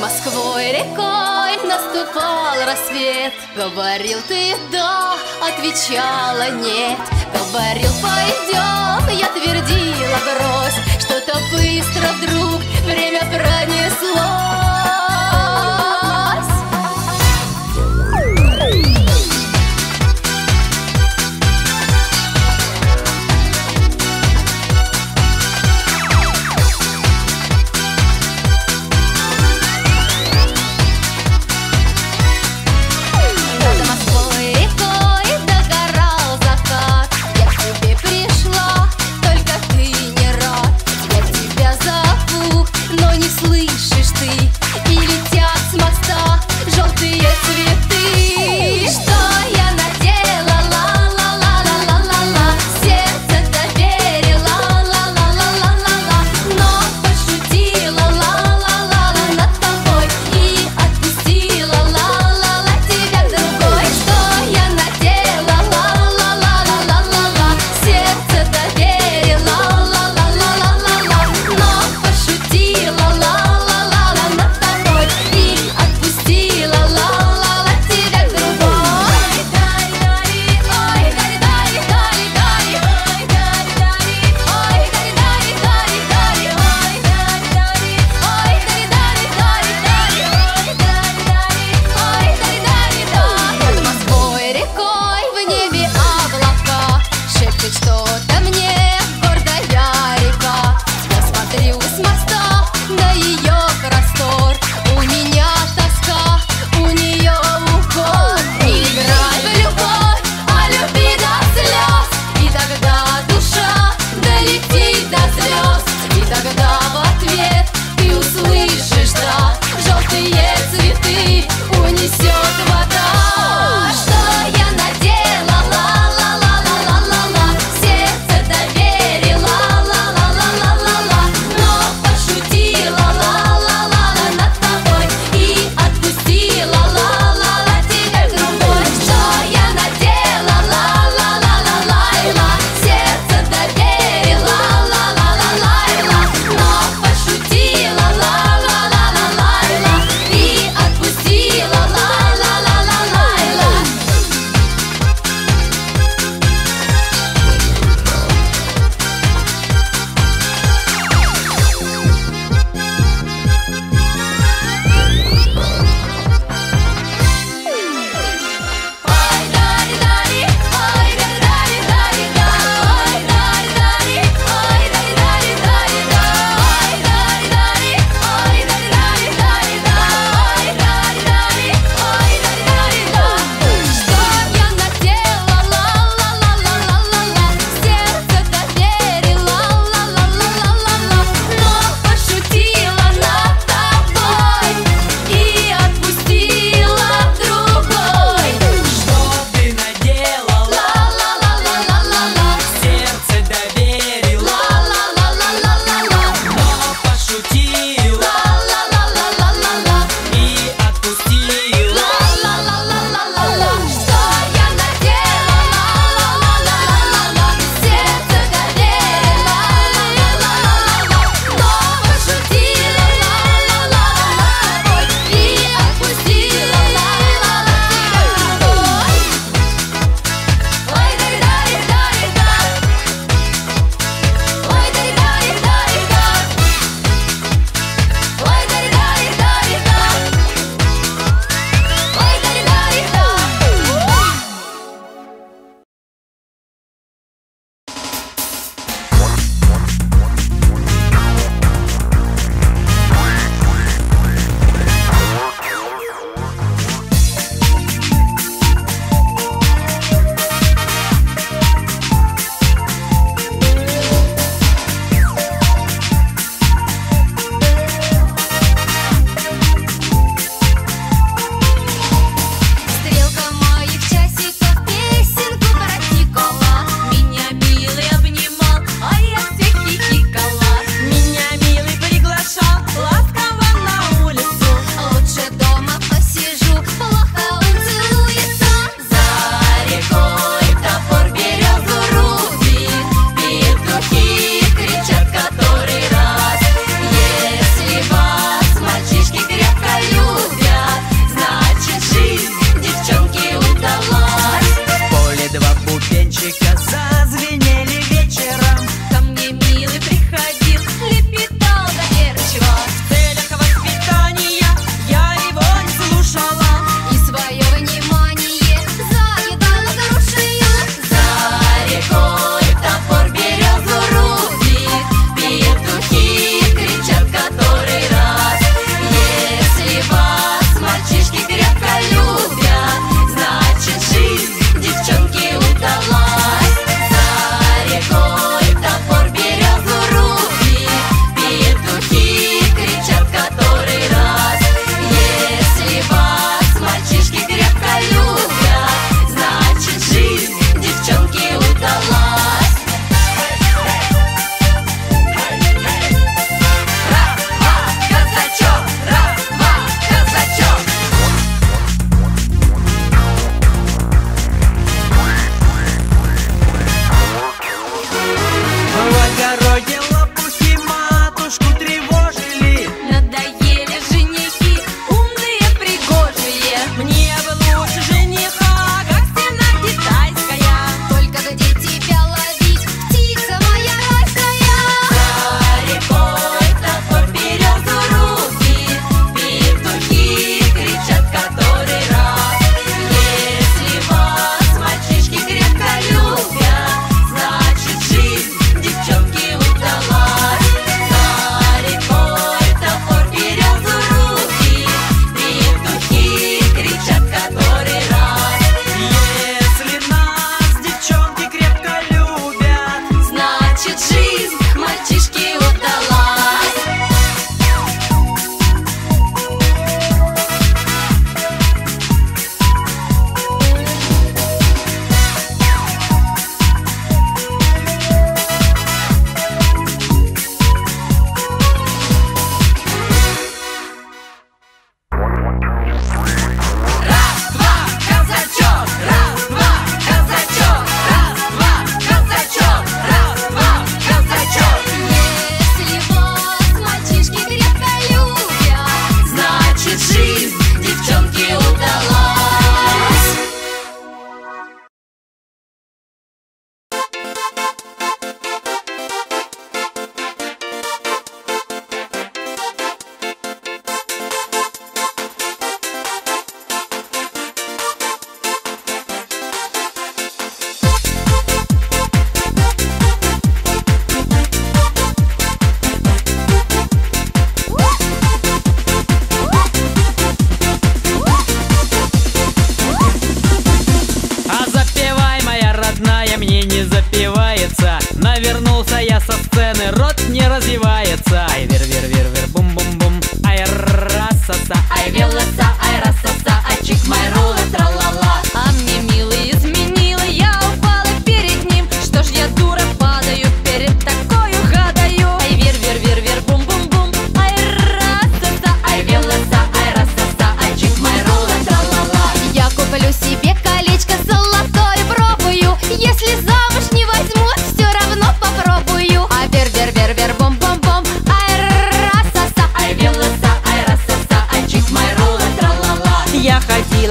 Москвой рекой наступал рассвет. Говорил ты да, отвечала нет. Говорил пойдем, я твердила брось. Что-то быстро вдруг время пронеслось. Слышишь ты?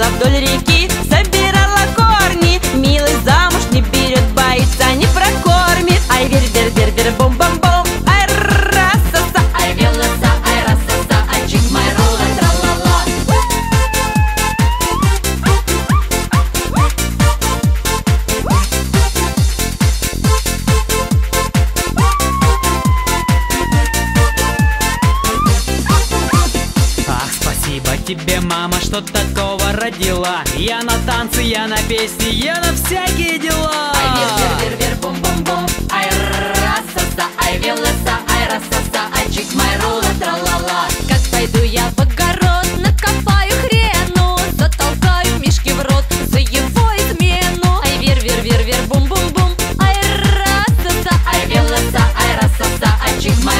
Вдоль реки собирала корни, милый замуж не берет, боится, не прокормит. Ай, вер, вер, вер, вер, бом, бом, бом, ай, расаса, ай, велоса, ай, расаса, ай, чик, май, рула, тралала. Ах, спасибо тебе, мама, что такого родила. Я на танцы, я на песни, я на всякие дела. Ай, вер, вер, вер, вер, бум, бум, бум. Ай, расаса, ай, велоса, ай, расаса, ай, чик, май, рула, тралала. Как пойду я в огород, накопаю хрену, затолкаю мишки в рот за его измену. Ай, вер, вер, вер, вер, бум, бум, бум. Ай, расаса, ай, велоса, ай, расаса, ай, чик, май,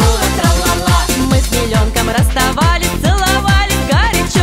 рула, тралала. Мы с миллионком расставались, целовались горячо.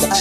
Малая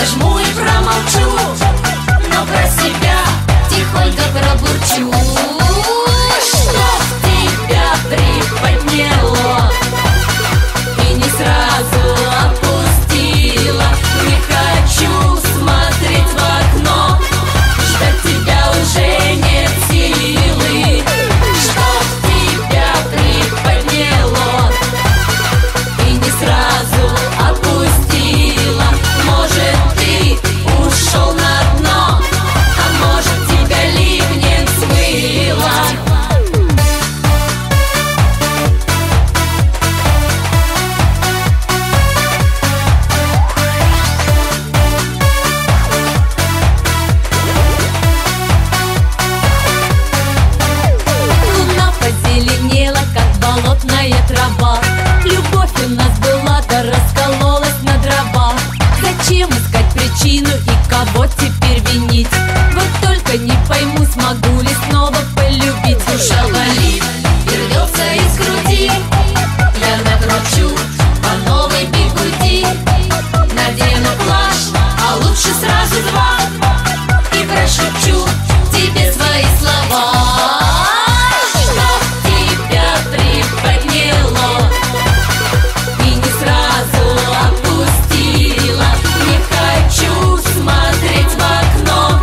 зажму и промолчу, но про себя тихонько пробурчу. Что тебя приподняло и не сразу опустило? Не хочу смотреть в окно, ждать тебя уже нет силы. Что тебя приподняло и не сразу опустило? Может, ты ушел на дно, а может, тебя ливнем смыло. Могу ли снова полюбить? Душа болит, вернется из груди. Я накручу по новой бигуди, надену плащ, а лучше сразу два, и прошепчу тебе свои слова. Что тебя приподняло и не сразу опустило? Не хочу смотреть в окно,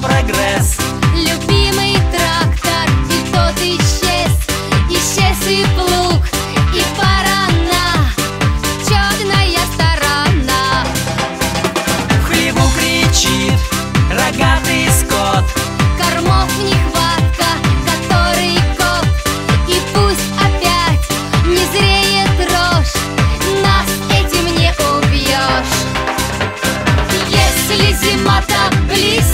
Прогресс. Любимый трактор, и тот исчез. Исчез и плуг, и барана. Черная сторона. В хлеву кричит рогатый скот. Кормов нехватка, который кот. И пусть опять не зреет рожь, нас этим не убьешь. Если зима так близко,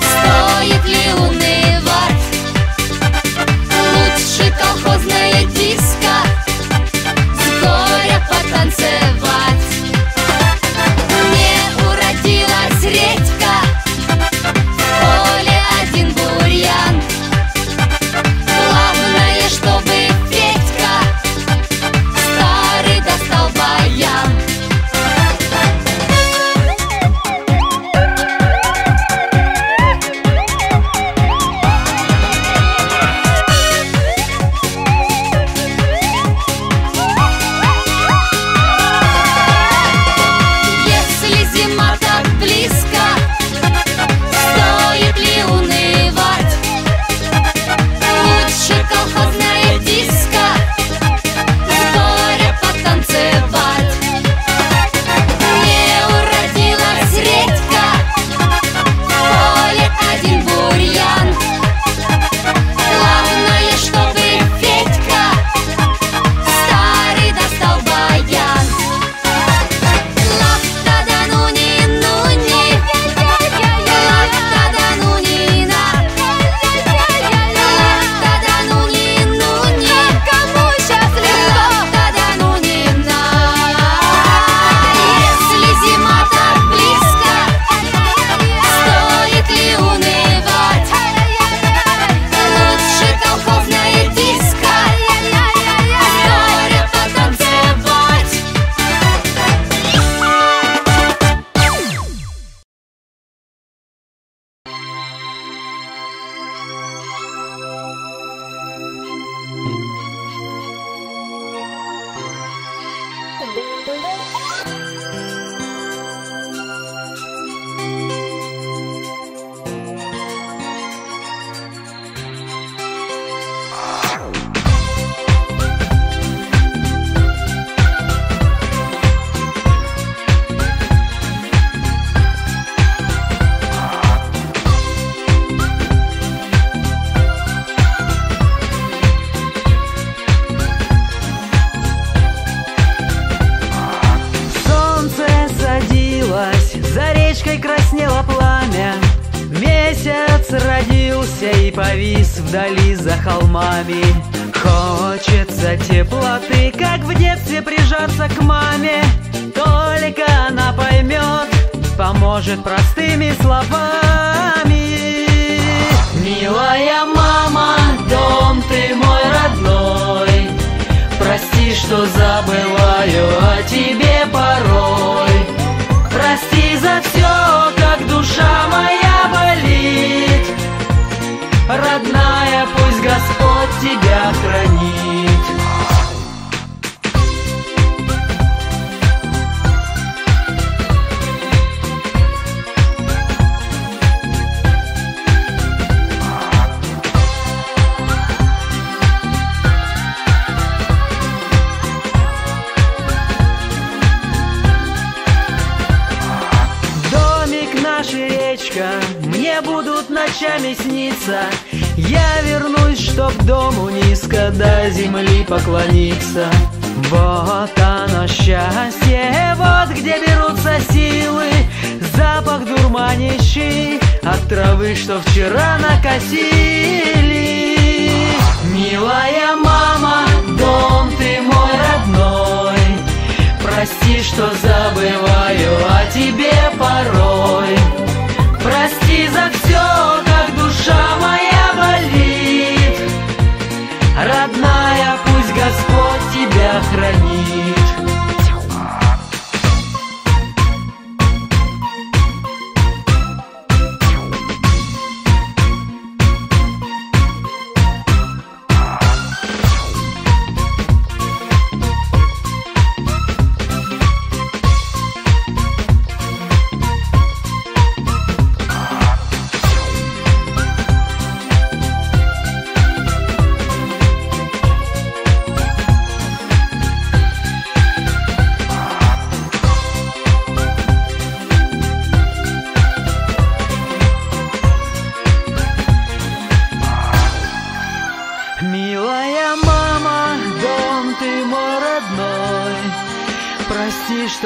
стоит ли унывать? Лучше колхозная диско с горя потанцевать. Не уродилась редька, в поле один бурьян. Главное, чтобы Петька старый достал баян.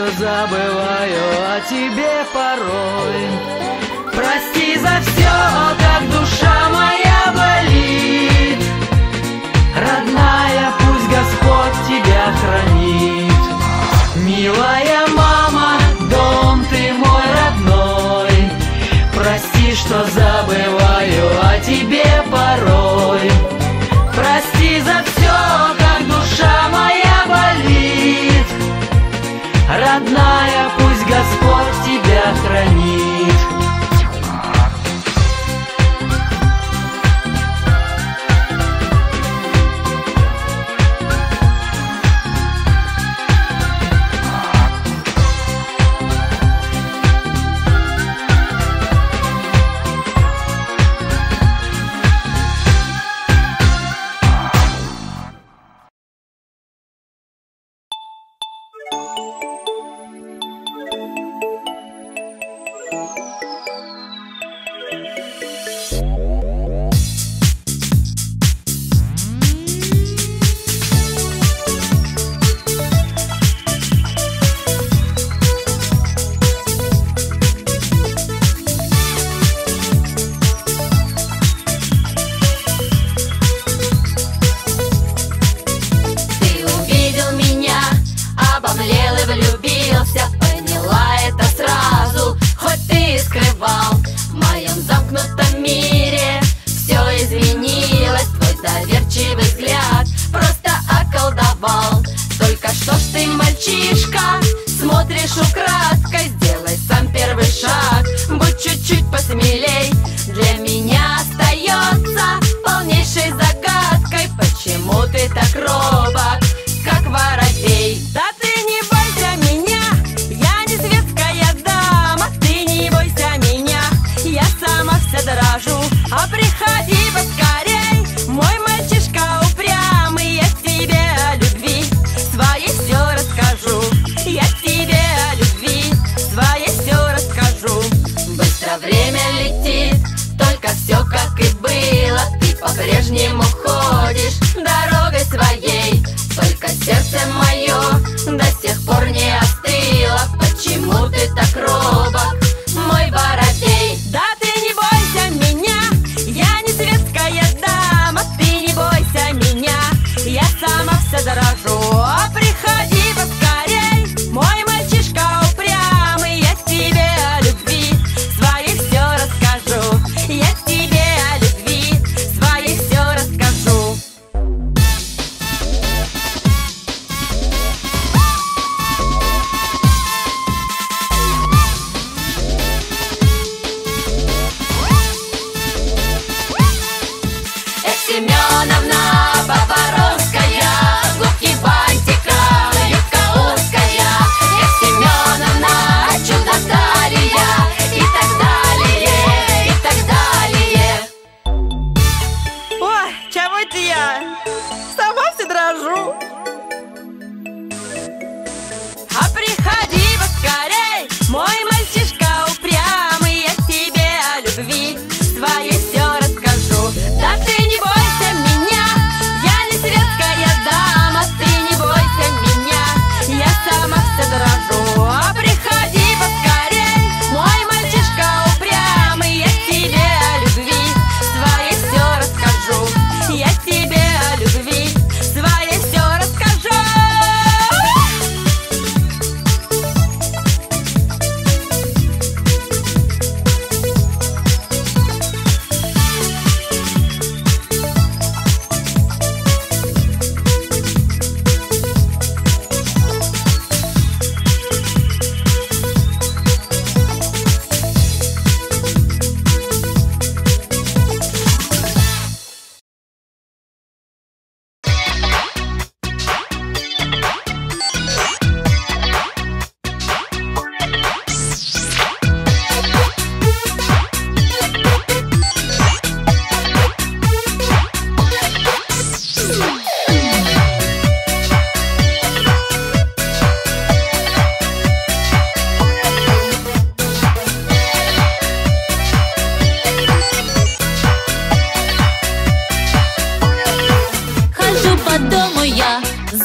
что забываю о тебе порой. Прости за все, как душа моя болит. Родная, пусть Господь тебя хранит. Милая мама, дом ты мой родной. Прости, что забываю о тебе порой. Прости за все, как душа моя болит. Родная, пусть Господь тебя хранит.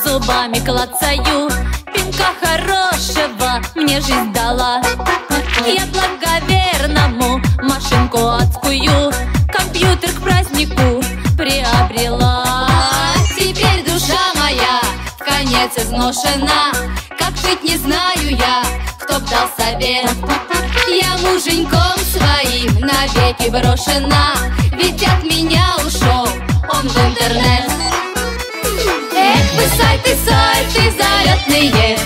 Зубами клацаю, пинка хорошего мне жизнь дала. Я благоверному машинку адскую, компьютер к празднику приобрела. Теперь душа моя в конец изношена, как жить не знаю я, кто б дал совет. Я муженьком своим навеки брошена, ведь от меня ушел он в интернет. Эх, вы сайты залетные,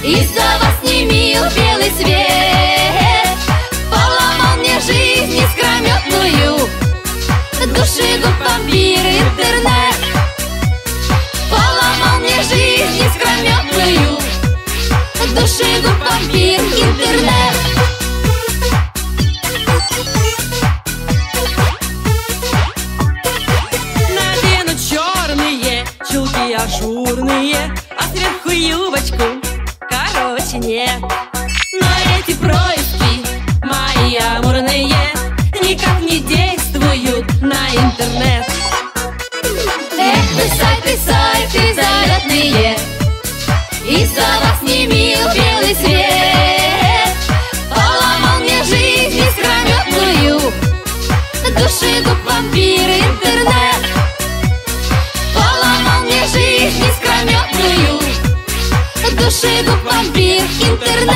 из-за вас не мил белый свет. Поломал мне жизнь искрометную, душегуб, вампир, интернет. Поломал мне жизнь искрометную, душегуб, вампир, интернет. Надену черные чулки ажурные, а сверху юбочку короче нет. Но эти происки мои амурные никак не действуют на интернет. Эх, вы сайты залетные, из-за вас не мил белый свет. Поломал мне жизнь искрометную, душегуб, вампир, интернет. Поломал мне жизнь искрометную, душегуб, вампир, интернет.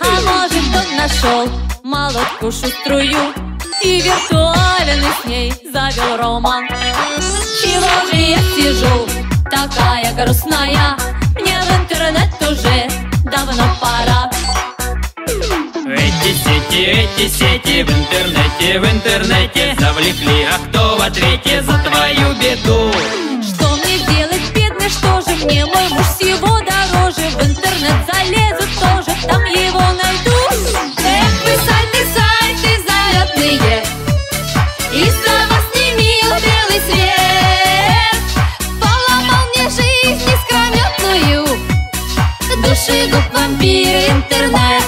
А может, он нашел молодку шуструю и виртуально с ней завел роман. Чего же я сижу такая грустная, мне в интернет уже давно пора. Эти сети в интернете завлекли, а кто в ответе за твою беду? Что мне делать, бедный, что же мне? Мой муж всего дороже, в интернет залезу тоже, там его найду. Эх, вы сайты залетные, из-за вас не мил белый свет. Поломал мне жизнь искрометную, душегуб, вампир, интернет.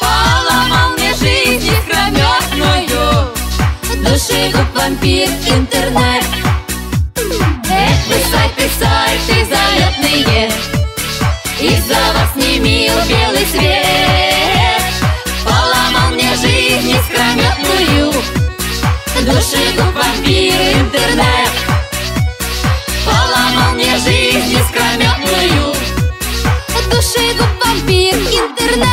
Поломал мне жизнь искрометную, душегуб, вампир, интернет. Эх, вы сайты залетные, из-за вас не мил белый свет. Поломал мне жизнь искрометную, душегуб, вампир, интернет. Поломал мне жизнь искрометную, душегуб, вампир, интернет.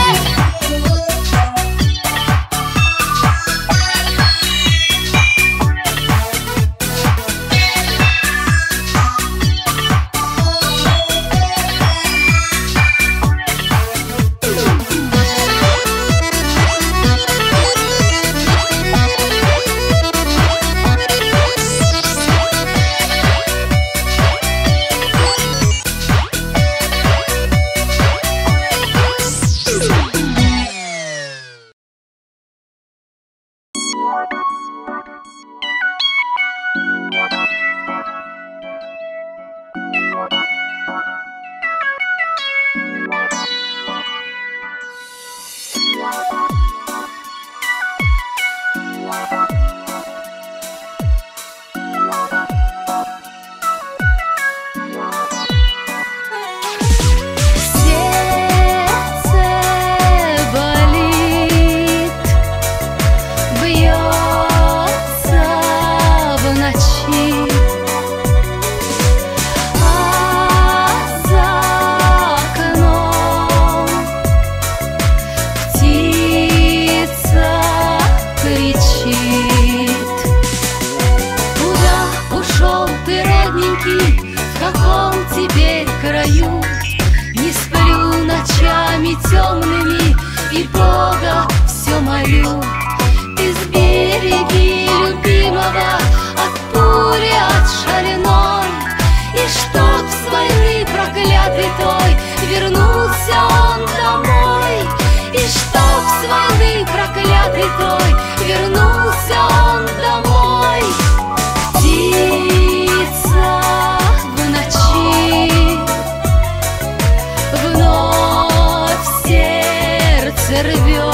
Рвет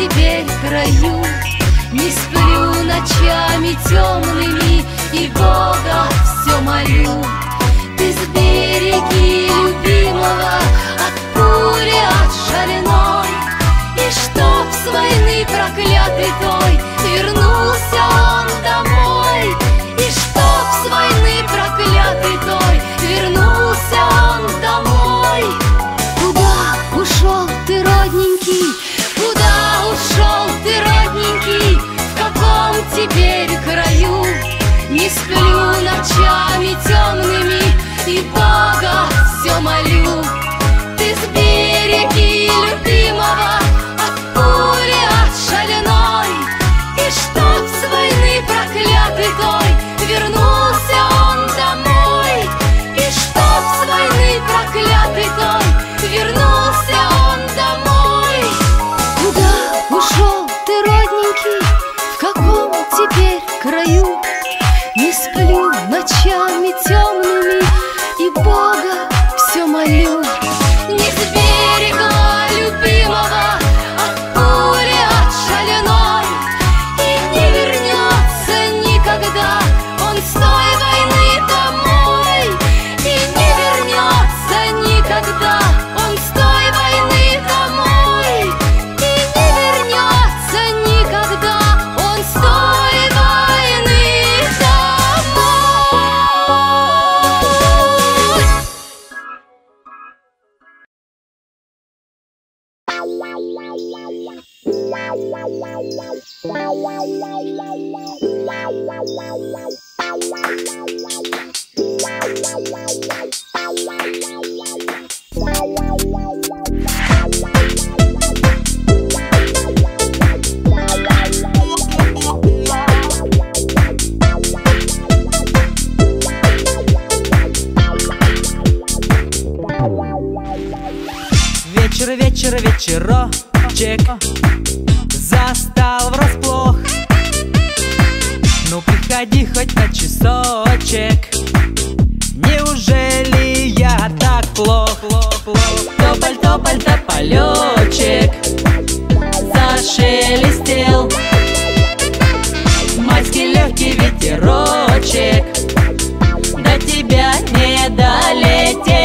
теперь краю, не сплю ночами темными и Бога все молю. Ты сбереги любимого от пули, от шальной, и чтоб с войны проклятый той вернулся он домой, и чтоб с войны проклятый той вернулся он домой. Куда ушел ты, родненький? Куда ушел ты, родненький? В каком теперь краю? Не сплю ночами темными и Бога все молю. Ты сбереги любимого от пули, от шальной, и чтоб с войны проклятый той вернулся он домой, и чтоб с войны проклятый той вернулся он домой. Куда ушел ты, родненький? В каком теперь краю? Не сплю ночами темными и Бога все молю. Не сберегла любимого от пули, от шальной, и не вернется никогда он с той войны домой, и не вернется никогда он с той войны домой, и не вернется никогда он с той войны домой. Вечерочек застал врасплох. Ну приходи хоть на часочек. Неужели я так плох? Тополь-тополь-то полечек зашелестел. Майский легкий ветерочек до тебя не долетел.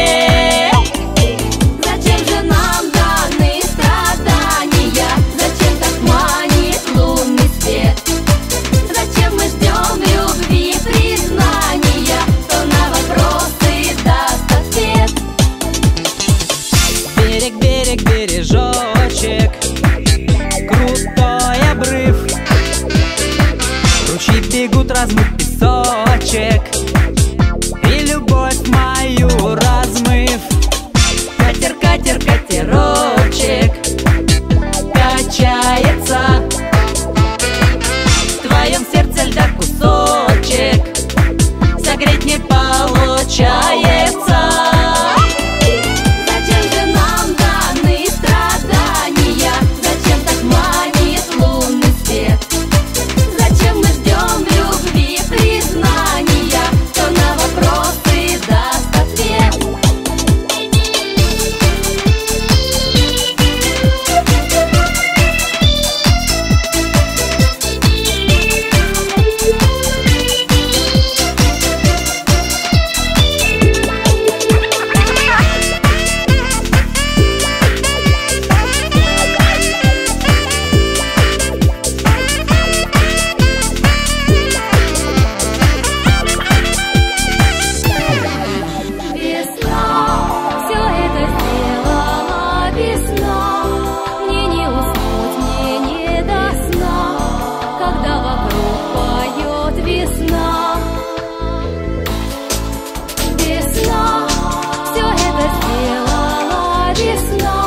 Размыт песочек и любовь мою размыв. Катер, катер, катерочек качается, в твоем сердце льда кусочек согреть не получается. Весна, все это сделала весна.